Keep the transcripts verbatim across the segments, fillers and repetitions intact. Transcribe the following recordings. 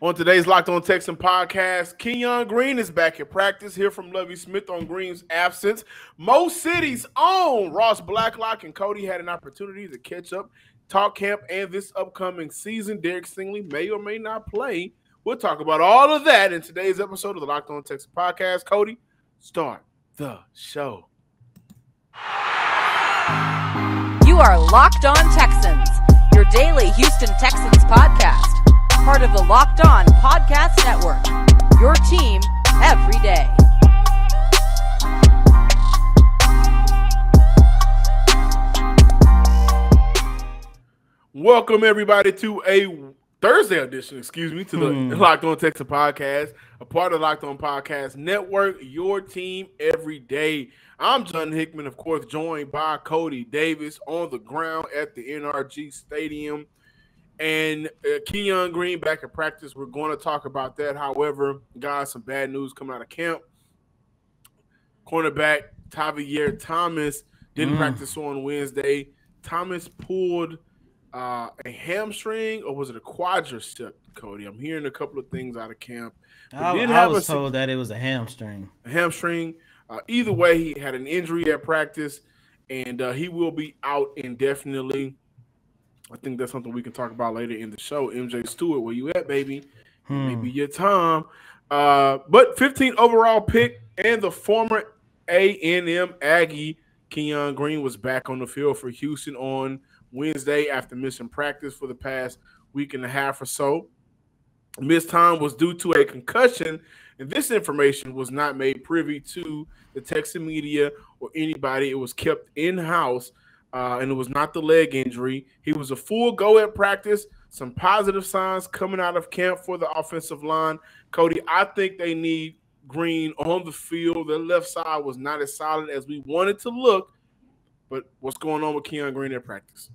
On today's Locked On Texan podcast, Kenyon Green is back at practice. Hear from Lovie Smith on Green's absence. Mo City's own Ross Blacklock and Cody had an opportunity to catch up, talk camp, and this upcoming season. Derek Stingley may or may not play. We'll talk about all of that in today's episode of the Locked On Texan podcast. Cody, start the show. You are Locked On Texans, your daily Houston Texans podcast. Part of the Locked On Podcast Network, your team every day. Welcome, everybody, to a Thursday edition, excuse me, to the hmm. Locked On Texas Podcast, a part of the Locked On Podcast Network, your team every day. I'm John Hickman, of course, joined by Cody Davis on the ground at the N R G Stadium. And uh, Kenyon Green back in practice. We're going to talk about that. However, guys, some bad news coming out of camp. Cornerback Tavierre Thomas didn't mm. practice on Wednesday. Thomas pulled uh, a hamstring, or was it a quadricep, Cody? I'm hearing a couple of things out of camp. I, I was told that it was a hamstring. A hamstring. Uh, either way, he had an injury at practice, and uh, he will be out indefinitely. I think that's something we can talk about later in the show. M J Stewart, where you at, baby? Hmm. Maybe your time. Uh, but fifteenth overall pick and the former A and M Aggie, Kenyon Green, was back on the field for Houston on Wednesday after missing practice for the past week and a half or so. Missed time was due to a concussion, and this information was not made privy to the Texan media or anybody. It was kept in-house. Uh, and it was not the leg injury. He was a full go at practice. Some positive signs coming out of camp for the offensive line. Cody, I think they need Green on the field. Their left side was not as solid as we wanted to look. But what's going on with Kenyon Green at practice?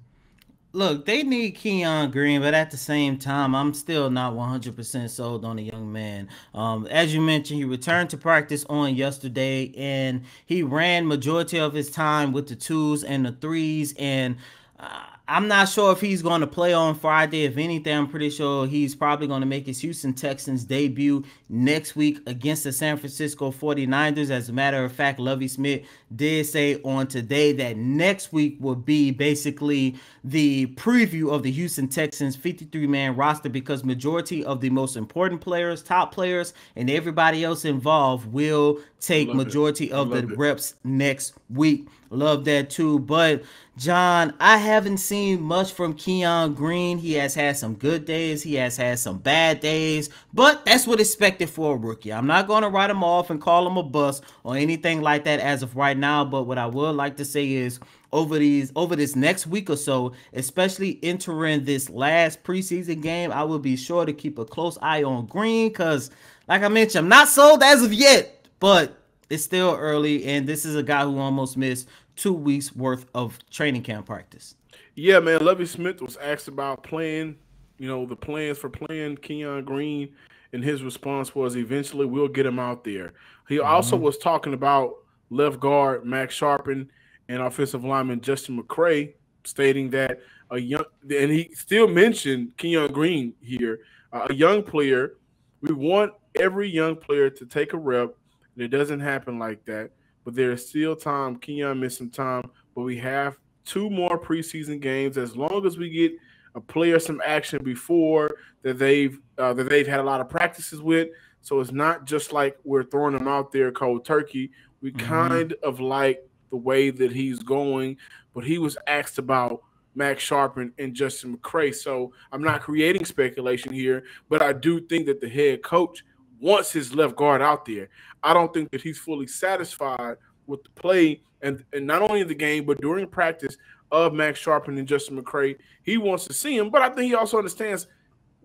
Look, they need Kenyon Green, but at the same time, I'm still not one hundred percent sold on the young man. Um, as you mentioned, he returned to practice on yesterday, and he ran majority of his time with the twos and the threes, and uh, I'm not sure if he's going to play on Friday. If anything, I'm pretty sure he's probably going to make his Houston Texans debut next week against the San Francisco forty-niners. As a matter of fact, Lovie Smith did say on today that next week will be basically the preview of the Houston Texans fifty-three man roster, because majority of the most important players, top players, and everybody else involved will take Love majority it. of Love the it. reps next week. Love that too. But John, I haven't seen much from Kenyon Green. He has had some good days. He has had some bad days, but that's what expected for a rookie. I'm not going to write him off and call him a bust or anything like that as of right now. But what I would like to say is over these, over this next week or so, especially entering this last preseason game, I will be sure to keep a close eye on Green. Because like I mentioned, I'm not sold as of yet, but it's still early. And this is a guy who almost missed two weeks worth of training camp practice. Yeah, man. Lovie Smith was asked about playing, you know, the plans for playing Kenyon Green, and his response was eventually we'll get him out there. He mm-hmm. also was talking about left guard Max Scharping and offensive lineman Justin McCray, stating that a young – and he still mentioned Kenyon Green here, uh, a young player. We want every young player to take a rep, and it doesn't happen like that. But there is still time. Kenyon missed some time, but we have two more preseason games. As long as we get a player some action before that, they've uh, that they've had a lot of practices with. So it's not just like we're throwing him out there cold turkey. We mm-hmm. kind of like the way that he's going. But he was asked about Max Scharping and Justin McCray. So I'm not creating speculation here, but I do think that the head coach wants his left guard out there. I don't think that he's fully satisfied with the play, and, and not only in the game, but during practice of Max Scharping and Justin McCray. He wants to see him, but I think he also understands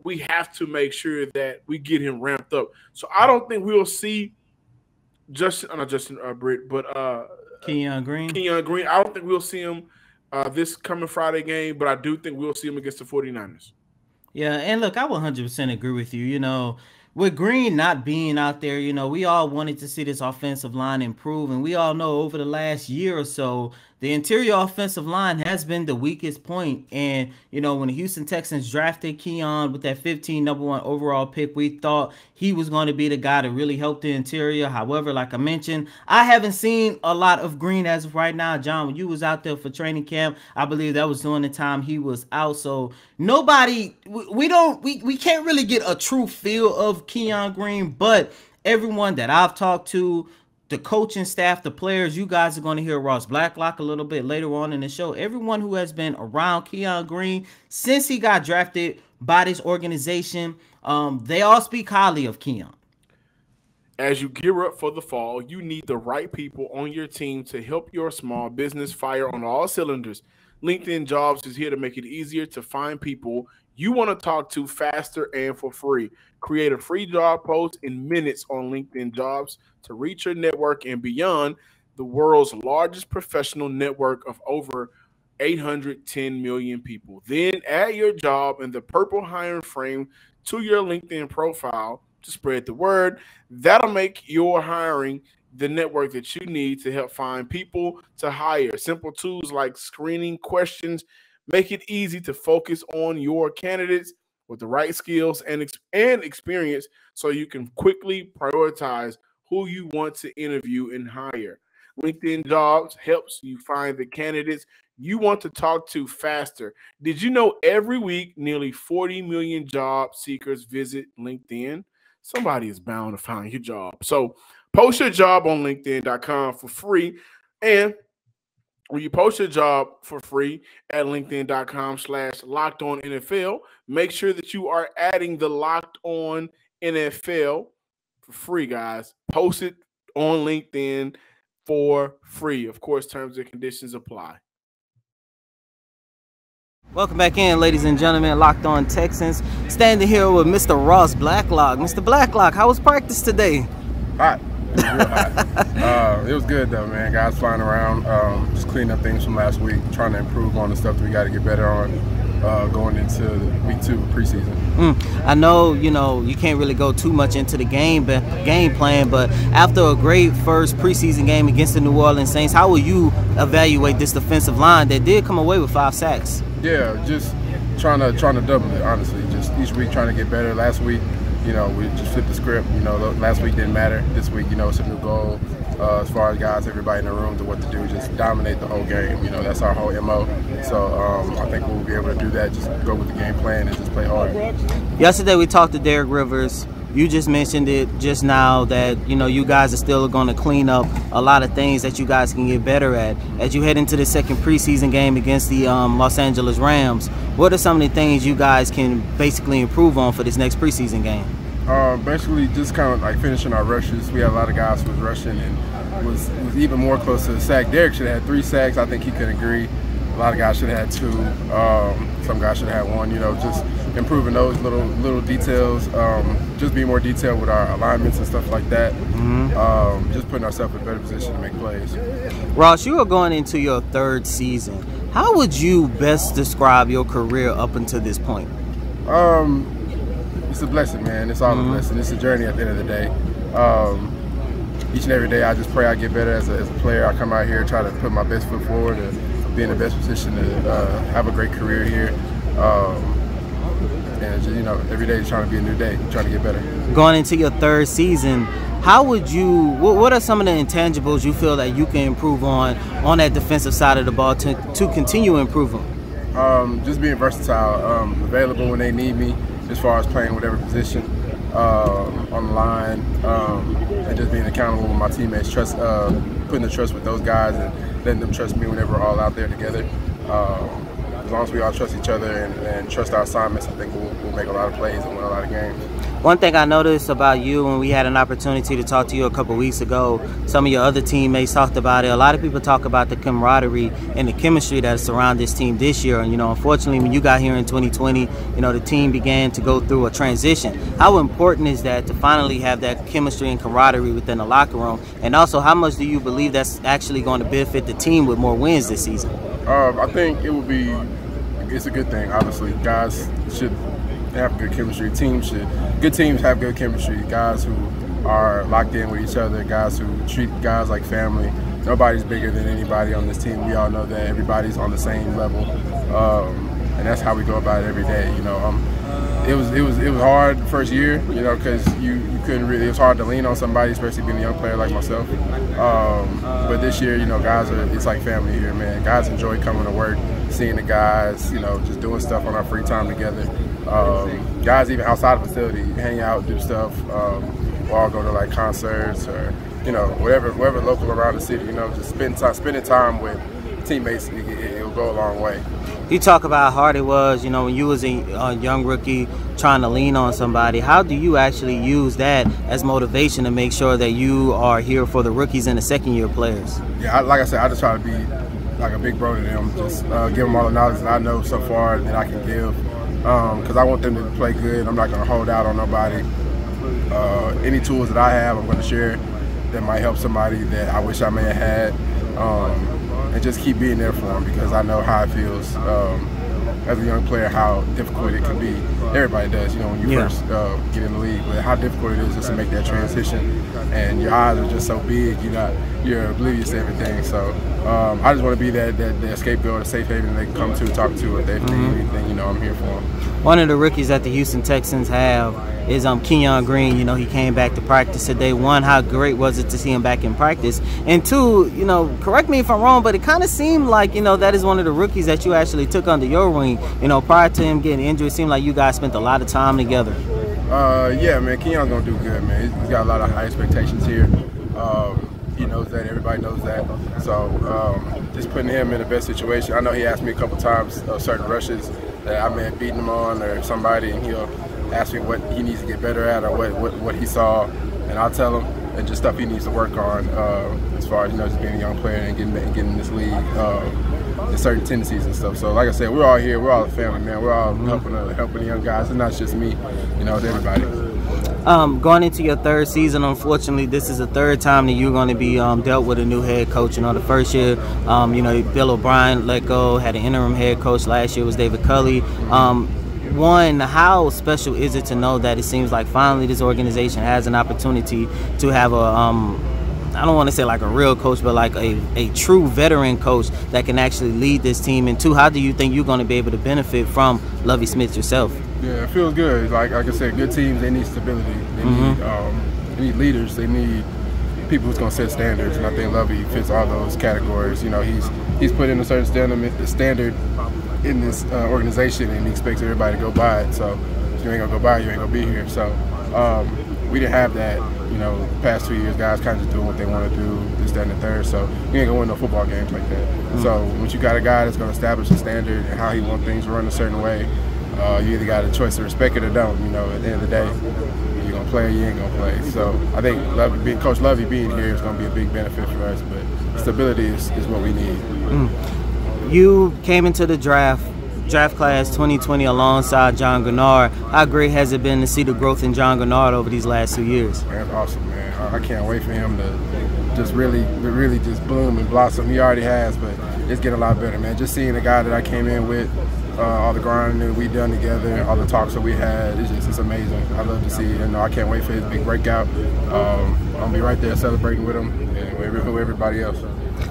we have to make sure that we get him ramped up. So I don't think we'll see Justin, not Justin uh, Britt, but uh, Kenyon Green. Kenyon Green. I don't think we'll see him uh, this coming Friday game, but I do think we'll see him against the forty-niners. Yeah, and look, I one hundred percent agree with you. You know, with Green not being out there, you know, we all wanted to see this offensive line improve. And we all know over the last year or so, The interior offensive line has been the weakest point. And, you know, when the Houston Texans drafted Kenyon with that fifteen number one overall pick, we thought he was going to be the guy to really help the interior. However, like I mentioned, I haven't seen a lot of Green as of right now. John, when you was out there for training camp, I believe that was during the time he was out. So nobody, we don't, we, we can't really get a true feel of Kenyon Green, but everyone that I've talked to, the coaching staff, the players, you guys are going to hear Ross Blacklock a little bit later on in the show. Everyone who has been around Kenyon Green since he got drafted by this organization, um, they all speak highly of Kenyon. As you gear up for the fall, you need the right people on your team to help your small business fire on all cylinders. LinkedIn Jobs is here to make it easier to find people you want to talk to faster and for free. Create a free job post in minutes on LinkedIn Jobs to reach your network and beyond, the world's largest professional network of over eight hundred ten million people. Then add your job and the purple hiring frame to your LinkedIn profile to spread the word. That'll make your hiring the network that you need to help find people to hire. Simple tools like screening questions make it easy to focus on your candidates with the right skills and, ex and experience so you can quickly prioritize who you want to interview and hire. LinkedIn Jobs helps you find the candidates you want to talk to faster. Did you know every week nearly forty million job seekers visit LinkedIn? Somebody is bound to find your job. So post your job on LinkedIn dot com for free. And when you post your job for free at LinkedIn dot com slash locked on N F L, make sure that you are adding the Locked On N F L for free, guys. Post it on LinkedIn for free. Of course, terms and conditions apply. Welcome back in, ladies and gentlemen. Locked On Texans. Standing here with Mister Ross Blacklock. Mister Blacklock, how was practice today? Hot. It was real hot. Uh, it was good though, man. Guys flying around, um, just cleaning up things from last week, trying to improve on the stuff that we got to get better on uh, going into week two of preseason. Mm. I know, you know, you can't really go too much into the game, but game plan. But after a great first preseason game against the New Orleans Saints, how will you evaluate this defensive line that did come away with five sacks? Yeah, just trying to trying to double it. Honestly, just each week trying to get better. Last week, you know, we just flipped the script. You know, last week didn't matter. This week, you know, it's a new goal uh, as far as guys, everybody in the room, to what to do, just dominate the whole game. You know, that's our whole M O. So um, I think we'll be able to do that, just go with the game plan and just play hard. Yesterday we talked to Derek Rivers. You just mentioned it just now that, you know, you guys are still going to clean up a lot of things that you guys can get better at. As you head into the second preseason game against the um, Los Angeles Rams, what are some of the things you guys can basically improve on for this next preseason game? Uh, basically, just kind of like finishing our rushes. We had a lot of guys who was rushing and was, was even more close to the sack. Derek should have had three sacks. I think he could agree. A lot of guys should have had two. Um, some guys should have had one. You know, just improving those little little details. Um, just be more detailed with our alignments and stuff like that. Mm-hmm. um, just putting ourselves in a better position to make plays. Ross, you are going into your third season. How would you best describe your career up until this point? Um, it's a blessing, man. It's all mm-hmm. a blessing. It's a journey at the end of the day. Um, each and every day, I just pray I get better as a, as a player. I come out here and try to put my best foot forward and be in the best position to uh, have a great career here, um, and you know, every day is trying to be a new day, trying to get better. Going into your third season, how would you? What, what are some of the intangibles you feel that you can improve on on that defensive side of the ball to to continue improving? Um, just being versatile, um, available when they need me, as far as playing whatever position um, on the line, um, and just being accountable with my teammates. Trust, uh, putting the trust with those guys and letting them trust me whenever we're all out there together. Um, as long as we all trust each other and, and trust our assignments, I think we'll, we'll make a lot of plays and win a lot of games. One thing I noticed about you when we had an opportunity to talk to you a couple weeks ago, some of your other teammates talked about it. A lot of people talk about the camaraderie and the chemistry that surrounds this team this year. And, you know, unfortunately, when you got here in twenty twenty, you know, the team began to go through a transition. How important is that to finally have that chemistry and camaraderie within the locker room? And also, how much do you believe that's actually going to benefit the team with more wins this season? Um, I think it would be – it's a good thing, obviously. Guys should – have good chemistry. Teams should. Good teams have good chemistry. Guys who are locked in with each other. Guys who treat guys like family. nobody's bigger than anybody on this team. We all know that everybody's on the same level, um, and that's how we go about it every day. You know, um, it was it was it was hard the first year, you know, because you, you couldn't really. It was hard to lean on somebody, especially being a young player like myself. Um, but this year, you know, guys are it's like family here, man. Guys enjoy coming to work, seeing the guys, you know, just doing stuff on our free time together. Um, guys, even outside the facility, hang out, do stuff. Um, We'll all go to like concerts or, you know, whatever, whatever local around the city, you know, just spend time, spending time with teammates, it, it'll go a long way. You talk about how hard it was, you know, when you was a uh, young rookie trying to lean on somebody. How do you actually use that as motivation to make sure that you are here for the rookies and the second-year players? Yeah, I, like I said, I just try to be like a big bro to them, just uh, give them all the knowledge that I know so far that I can give, because um, I want them to play good. I'm not going to hold out on nobody. Uh, any tools that I have, I'm going to share that might help somebody that I wish I may have had, um, and just keep being there for them, because I know how it feels um, as a young player, how difficult it can be. Everybody does, you know, when you yeah. first uh, get in the league, but how difficult it is just to make that transition, and your eyes are just so big, you're not, you're oblivious to everything. So um, I just want to be that that, that scapegoat, a safe haven they can come to, talk to, if they need mm-hmm. anything. You know, I'm here for them. One of the rookies that the Houston Texans have is um, Kenyon Green. You know, he came back to practice today. One, how great was it to see him back in practice? And two, you know, correct me if I'm wrong, but it kind of seemed like, you know, that is one of the rookies that you actually took under your wing. You know, prior to him getting injured, it seemed like you guys spent a lot of time together. Uh, yeah, man, Kenyon's going to do good, man. He's got a lot of high expectations here. Um, he knows that. Everybody knows that. So um, just putting him in the best situation. I know he asked me a couple times uh, certain rushes that I may have beaten him on or somebody, and he'll ask me what he needs to get better at or what, what, what he saw, and I'll tell him, and just stuff he needs to work on uh, as far as, you know, just being a young player and getting, getting in this league, uh, and certain tendencies and stuff. So like I said, we're all here, we're all a family, man. We're all helping, uh, helping the young guys. It's not just me, you know, it's everybody. Um, going into your third season, unfortunately, this is the third time that you're going to be um, dealt with a new head coach. You know, the first year, um, you know, Bill O'Brien let go, had an interim head coach. Last year was David Culley. Um, One, how special is it to know that it seems like finally this organization has an opportunity to have a, um, I don't want to say like a real coach, but like a, a true veteran coach that can actually lead this team? And two, how do you think you're going to be able to benefit from Lovie Smith yourself? Yeah, it feels good. Like, like I said, good teams, they need stability. They, mm-hmm. need, um, they need leaders. They need people who's going to set standards. And I think Lovie fits all those categories. You know, he's he's put in a certain standard, standard in this uh, organization, and he expects everybody to go by it. So if you ain't gonna go by it, you ain't gonna be here. So um, we didn't have that, you know, the past two years, guys kind of just doing what they want to do, this, that, and the third. So you ain't gonna win no football games like that. Mm-hmm. So once you got a guy that's gonna establish a standard and how he wants things to run a certain way, uh, you either got a choice to respect it or don't. You know, at the end of the day, you're gonna play or you ain't gonna play. So I think Lovie, being, Coach Lovie being here is gonna be a big benefit for us, but stability is, is what we need. Mm. You came into the draft, draft class twenty twenty alongside John Gunnar. How great has it been to see the growth in John Gunnar over these last two years? That's awesome, man. I can't wait for him to just really, really just bloom and blossom. He already has, but it's getting a lot better, man. Just seeing the guy that I came in with, uh, all the grinding that we done together, all the talks that we had, it's just it's amazing. I love to see it. And I can't wait for his big breakout. Um, I'll be right there celebrating with him and with everybody else.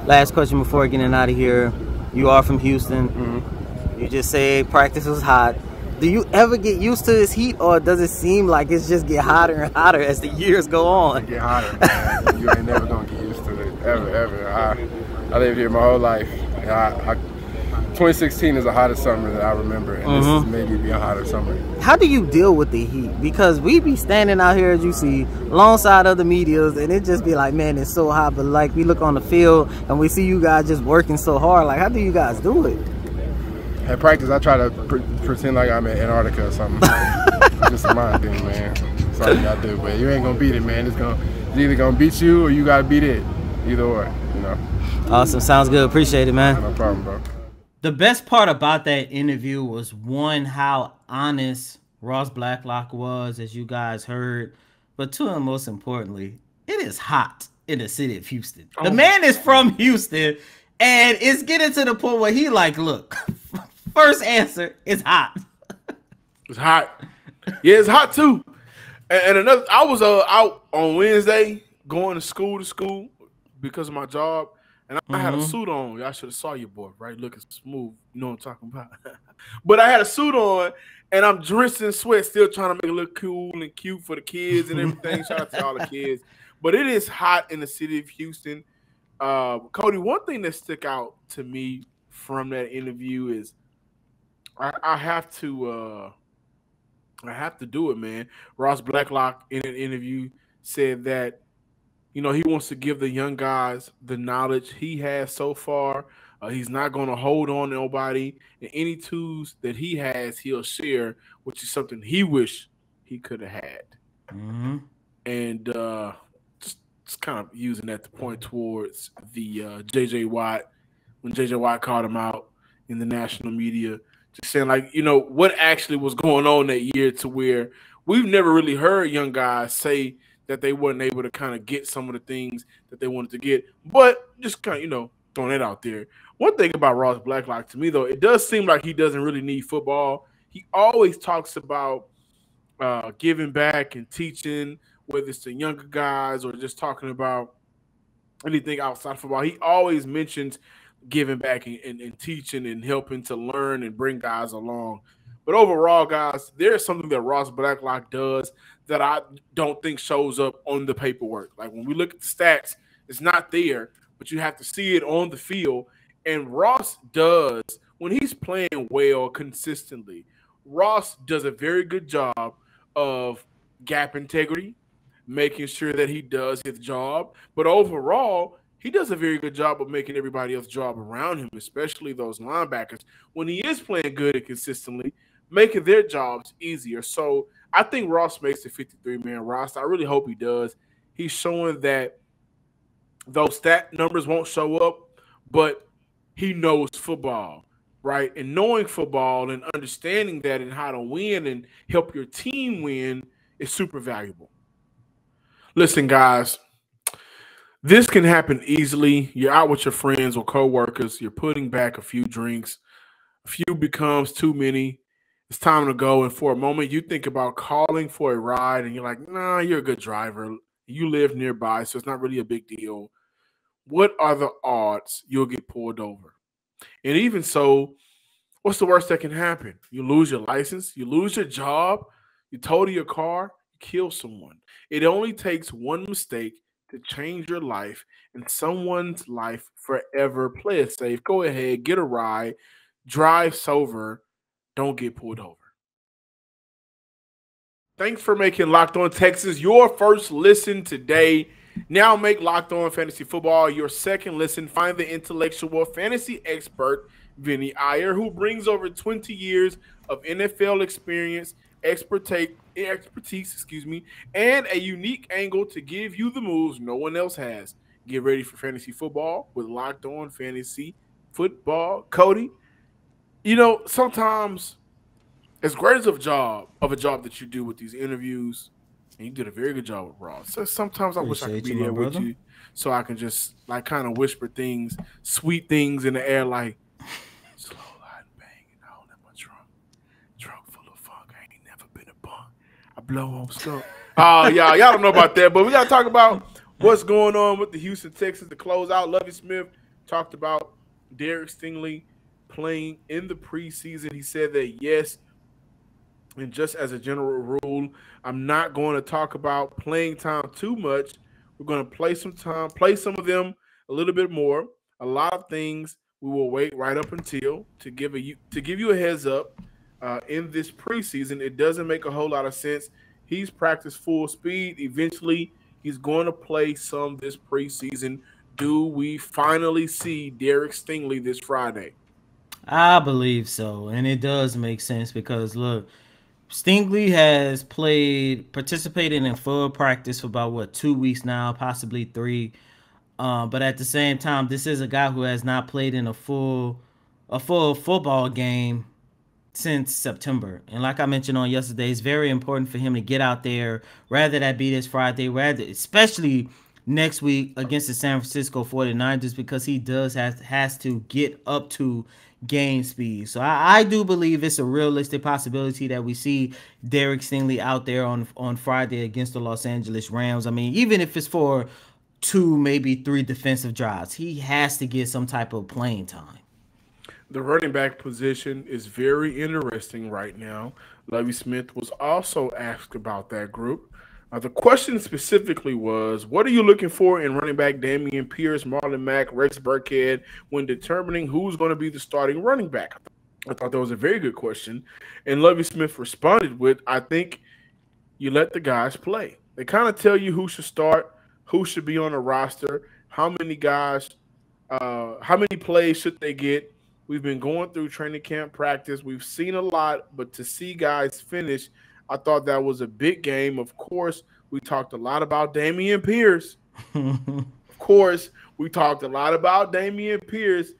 Last question before getting out of here. You are from Houston. Mm-hmm. You just said practice was hot. Do you ever get used to this heat, or does it seem like it's just get hotter and hotter as the years go on? It get hotter, man. You ain't never gonna get used to it, ever, ever. I, I lived here my whole life. I, I, twenty sixteen is the hottest summer that I remember, and mm-hmm. this is maybe be a hotter summer. How do you deal with the heat? Because we be standing out here, as you see, alongside other medias, and it just be like, man, it's so hot. But like, we look on the field and we see you guys just working so hard. Like, how do you guys do it? At practice, I try to pre- pretend like I'm in Antarctica or something. Just my thing, man. That's all you gotta do. But you ain't gonna beat it, man. It's gonna, it's either gonna beat you or you gotta beat it. Either or, you know. Awesome. Sounds good. Appreciate it, man. No problem, bro. The best part about that interview was, one, how honest Ross Blacklock was, as you guys heard. But two, and most importantly, it is hot in the city of Houston. The oh. man is from Houston, and it's getting to the point where he like, look, first answer, it's hot. It's hot. Yeah, it's hot too. And another, I was uh, out on Wednesday going to school to school because of my job. And I, mm-hmm. I had a suit on. Y'all should have saw your boy, right? Looking smooth. You know what I'm talking about. But I had a suit on, and I'm drenched in sweat, still trying to make it look cool and cute for the kids and everything. Shout out to all the kids. But it is hot in the city of Houston. Uh, Cody, one thing that stuck out to me from that interview is I, I have to uh, I have to do it, man. Ross Blacklock in an interview said that, you know, he wants to give the young guys the knowledge he has so far. Uh, he's not going to hold on to nobody. And any tools that he has, he'll share, which is something he wish he could have had. Mm-hmm. And uh, just, just kind of using that to point towards the uh, J J. Watt, when J J. Watt called him out in the national media, just saying, like, you know, what actually was going on that year to where we've never really heard young guys say that they weren't able to kind of get some of the things that they wanted to get. But just kind of, you know, throwing that out there. One thing about Ross Blacklock to me, though, it does seem like he doesn't really need football. He always talks about uh, giving back and teaching, whether it's the younger guys or just talking about anything outside of football. He always mentions giving back and, and, and teaching and helping to learn and bring guys along. But overall, guys, there's something that Ross Blacklock does that I don't think shows up on the paperwork. Like, when we look at the stats, it's not there, but you have to see it on the field. And Ross does, when he's playing well consistently, Ross does a very good job of gap integrity, making sure that he does his job. But overall, he does a very good job of making everybody else's job around him, especially those linebackers, when he is playing good and consistently, making their jobs easier. So I think Ross makes the fifty-three man roster. I really hope he does. He's showing that those stat numbers won't show up, but he knows football, right? And knowing football and understanding that and how to win and help your team win is super valuable. Listen, guys, this can happen easily. You're out with your friends or coworkers. You're putting back a few drinks. A few becomes too many. It's time to go. And for a moment, you think about calling for a ride, and you're like, nah, you're a good driver. You live nearby, so it's not really a big deal. What are the odds you'll get pulled over? And even so, what's the worst that can happen? You lose your license. You lose your job. You total your car. You kill someone. It only takes one mistake to change your life and someone's life forever. Play it safe. Go ahead, get a ride, drive sober, don't get pulled over. Thanks for making Locked On Texans your first listen today. Now make Locked On Fantasy Football your second listen. Find the intellectual fantasy expert, Vinny Iyer, who brings over twenty years of N F L experience, expertise, expertise, excuse me, and a unique angle to give you the moves no one else has. Get ready for fantasy football with Locked On Fantasy Football. Cody, you know, sometimes as great as a job of a job that you do with these interviews, and you did a very good job with Ross, so sometimes I wish I could be there with you so I can just like kind of whisper things, sweet things in the air, like, blow on stuff. Oh, y'all, y'all don't know about that, but we got to talk about what's going on with the Houston Texans to close out. Lovie Smith talked about Derek Stingley playing in the preseason. He said that, yes, and just as a general rule, I'm not going to talk about playing time too much. We're going to play some time, play some of them a little bit more. A lot of things we will wait right up until to give a, to give you a heads up. Uh, in this preseason, it doesn't make a whole lot of sense. He's practiced full speed. Eventually, he's going to play some this preseason. Do we finally see Derek Stingley this Friday? I believe so, and it does make sense because, look, Stingley has played, participated in full practice for about, what, two weeks now, possibly three. Uh, but at the same time, this is a guy who has not played in a full, a full football game since September. And like I mentioned on yesterday, it's very important for him to get out there, rather that be this Friday, rather especially next week against the San Francisco forty-niners, because he does has, has to get up to game speed. So I, I do believe it's a realistic possibility that we see Derek Stingley out there on, on Friday against the Los Angeles Rams. I mean, even if it's for two, maybe three defensive drives. He has to get some type of playing time. The running back position is very interesting right now. Lovie Smith was also asked about that group. Uh, the question specifically was, what are you looking for in running back Dameon Pierce, Marlon Mack, Rex Burkhead when determining who's going to be the starting running back? I thought that was a very good question. And Lovie Smith responded with, I think you let the guys play. They kind of tell you who should start, who should be on the roster, how many guys, uh, how many plays should they get. We've been going through training camp practice. We've seen a lot, but to see guys finish, I thought that was a big game. Of course, we talked a lot about Dameon Pierce. Of course, we talked a lot about Dameon Pierce.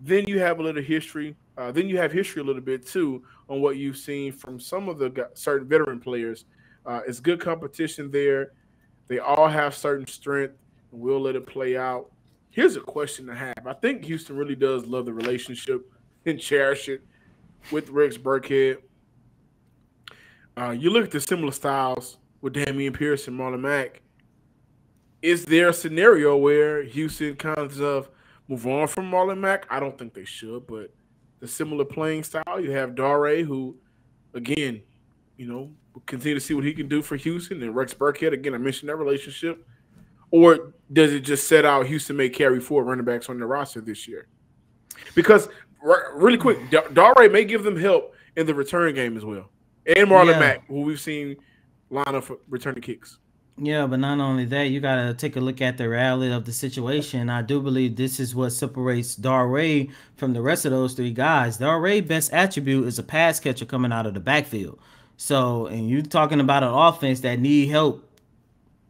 Then you have a little history. Uh, then you have history a little bit, too, on what you've seen from some of the certain veteran players. Uh, it's good competition there. They all have certain strength, and we'll let it play out. Here's a question to have. I think Houston really does love the relationship and cherish it with Rex Burkhead. Uh, you look at the similar styles with Dameon Pierce and Marlon Mack. Is there a scenario where Houston kind of move on from Marlon Mack? I don't think they should, but the similar playing style, you have Daray, who, again, you know, we'll continue to see what he can do for Houston, and Rex Burkhead, again, I mentioned that relationship. Or does it just set out Houston may carry four running backs on the roster this year? Because, really quick, Daray may give them help in the return game as well. And Marlon yeah. Mack, who we've seen line up for returning kicks. Yeah, but not only that, you got to take a look at the reality of the situation. I do believe this is what separates Daray from the rest of those three guys. Daray's best attribute is a pass catcher coming out of the backfield. So, and you're talking about an offense that need help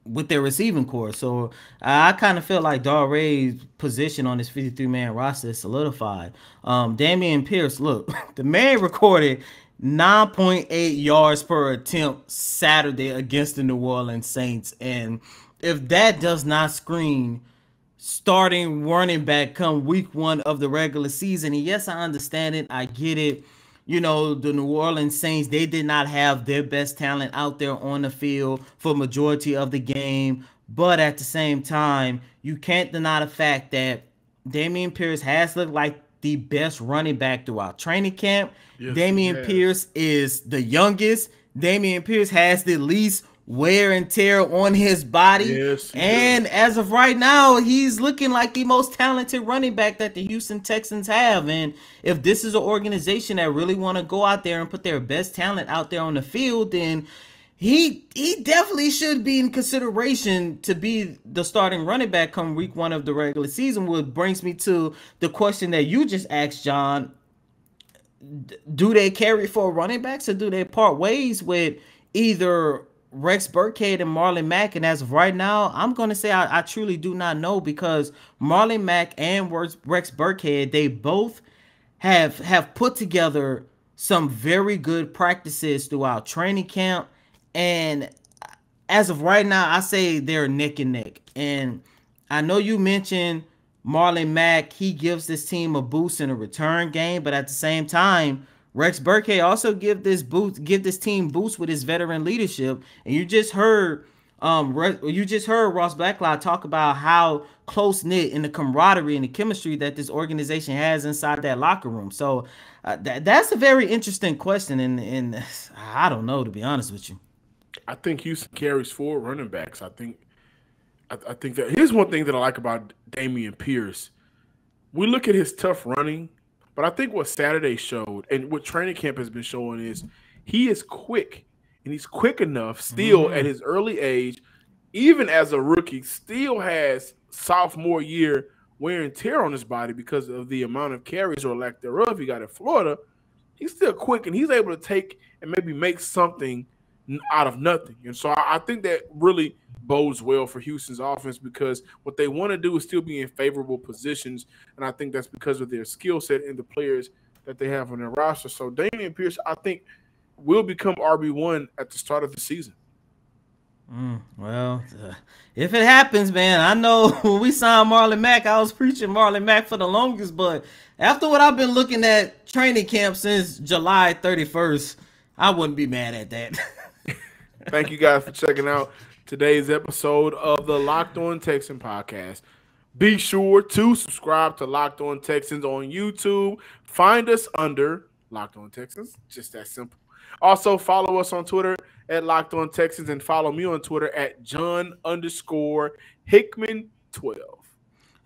with their receiving core. So I kind of feel like Daray's position on this fifty-three man roster is solidified. Um, Dameon Pierce, look, the man recorded nine point eight yards per attempt Saturday against the New Orleans Saints. And if that does not scream starting running back come week one of the regular season, and yes, I understand it, I get it. You know, the New Orleans Saints, they did not have their best talent out there on the field for majority of the game. But at the same time, you can't deny the fact that Dameon Pierce has looked like the best running back throughout training camp. Yes, Dameon Pierce is the youngest. Dameon Pierce has the least wear and tear on his body. Yes, and yes. as of right now, he's looking like the most talented running back that the Houston Texans have. And if this is an organization that really want to go out there and put their best talent out there on the field, then he he definitely should be in consideration to be the starting running back come week one of the regular season, which brings me to the question that you just asked, John. Do they carry for running backs, or do they part ways with either Rex Burkhead and Marlon Mack? And as of right now, I'm going to say I, I truly do not know, because Marlon Mack and Rex Burkhead, they both have have put together some very good practices throughout training camp. And as of right now, I say they're neck and neck. And I know you mentioned Marlon Mack. He gives this team a boost in a return game, but at the same time, Rex Burkhead also give this boost, give this team boost with his veteran leadership. And you just heard, um, you just heard Ross Blacklock talk about how close knit and the camaraderie and the chemistry that this organization has inside that locker room. So uh, that that's a very interesting question, and and I don't know, to be honest with you. I think Houston carries four running backs. I think, I, I think that here's one thing that I like about Dameon Pierce. We look at his tough running. But I think what Saturday showed and what training camp has been showing is he is quick, and he's quick enough still mm-hmm. at his early age, even as a rookie, still has sophomore year wear and tear on his body because of the amount of carries or lack thereof he got in Florida. He's still quick, and he's able to take and maybe make something out of nothing. And so I think that really bodes well for Houston's offense, because what they want to do is still be in favorable positions, and I think that's because of their skill set and the players that they have on their roster. So Dameon Pierce, I think, will become R B one at the start of the season. Mm, well, uh, if it happens, man, I know when we signed Marlon Mack, I was preaching Marlon Mack for the longest, but after what I've been looking at training camp since July thirty-first, I wouldn't be mad at that. Thank you guys for checking out today's episode of the Locked On Texan podcast. Be sure to subscribe to Locked On Texans on YouTube. Find us under Locked On Texans. Just that simple. Also, follow us on Twitter at Locked On Texans and follow me on Twitter at John underscore Hickman twelve.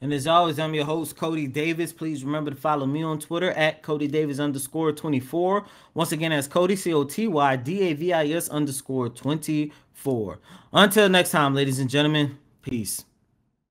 And as always, I'm your host, Cody Davis. Please remember to follow me on Twitter at Cody Davis underscore twenty-four. Once again, that's Cody, C O T Y D A V I S underscore twenty-four. Until next time, ladies and gentlemen, peace.